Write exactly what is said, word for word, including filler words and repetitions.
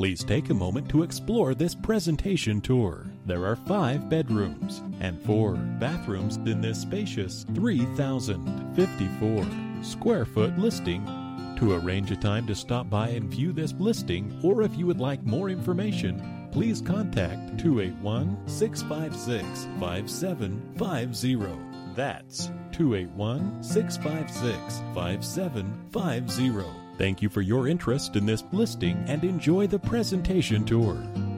Please take a moment to explore this presentation tour. There are five bedrooms and four bathrooms in this spacious three thousand fifty-four square foot listing. To arrange a time to stop by and view this listing, or if you would like more information, please contact two eight one, six five six, five seven five zero. That's two eight one, six five six, five seven five zero. Thank you for your interest in this listing and enjoy the presentation tour.